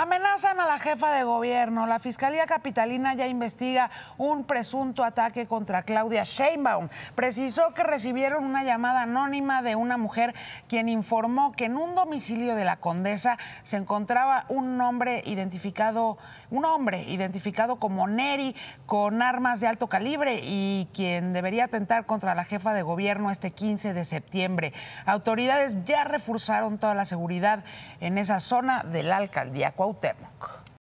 Amenazan a la jefa de gobierno. La Fiscalía Capitalina ya investiga un presunto ataque contra Claudia Sheinbaum. Precisó que recibieron una llamada anónima de una mujer quien informó que en un domicilio de la Condesa se encontraba un hombre identificado como Neri, con armas de alto calibre y quien debería atentar contra la jefa de gobierno este 15 de septiembre. Autoridades ya reforzaron toda la seguridad en esa zona de la alcaldía Cuauhtémoc.